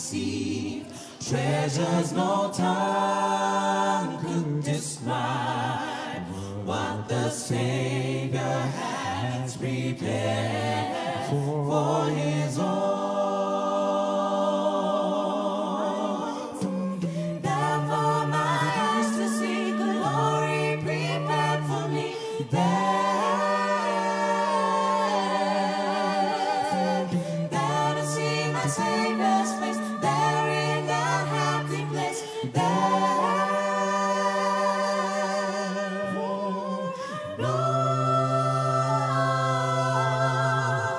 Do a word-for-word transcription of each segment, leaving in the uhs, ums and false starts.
sea, treasures no tongue could describe, what the Savior has prepared for his own. Therefore my eyes to see glory prepared for me, there Savior's face, there in that happy place, there oh, Lord,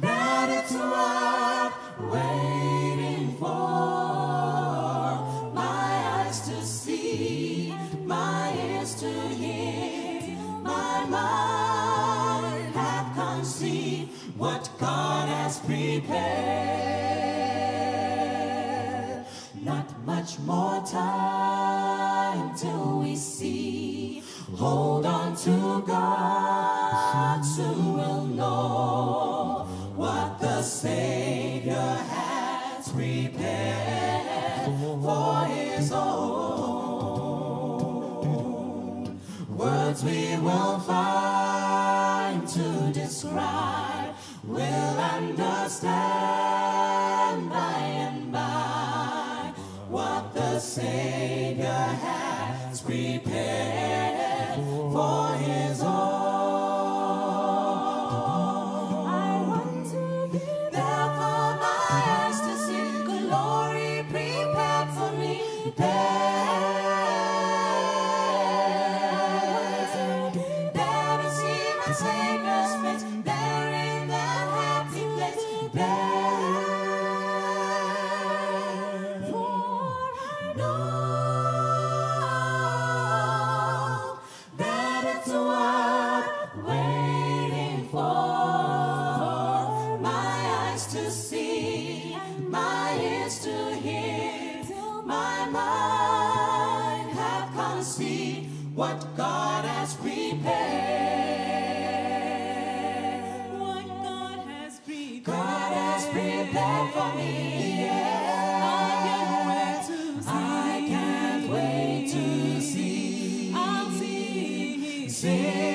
that it's worth waiting for. My eyes to see, my ears to hear, my mind hath conceived what God has prepared. Not much more time till we see. Hold on to God, soon we'll know what the Savior has prepared for his own. Words we will find to describe, we'll understand by and by what the Savior has prepared for his own. I want to be there for my eyes to see glory prepared for me. There, there to see my Savior's face, there in that happy place, there. To see, my ears to hear, my mind have conceived what God has prepared. What God has prepared, God has prepared for me. Yeah. I can't wait to see. I can't wait to see. I'll see. See.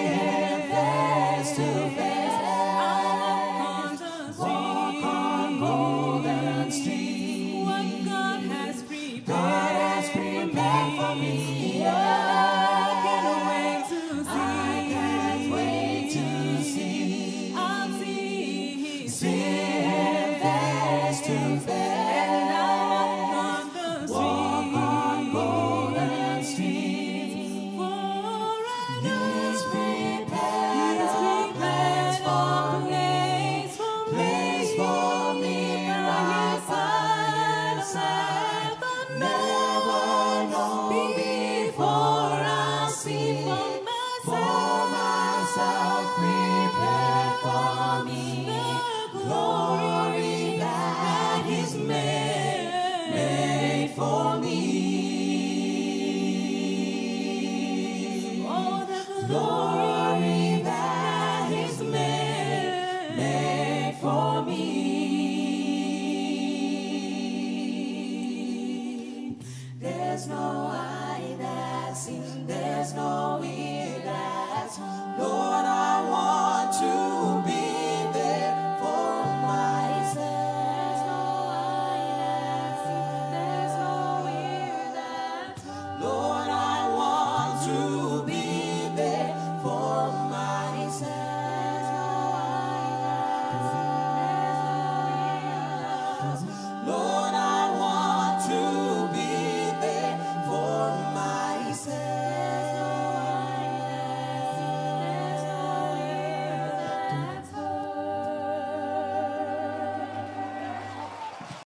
Glory that is made, made for me. There's no eye that sees, there's no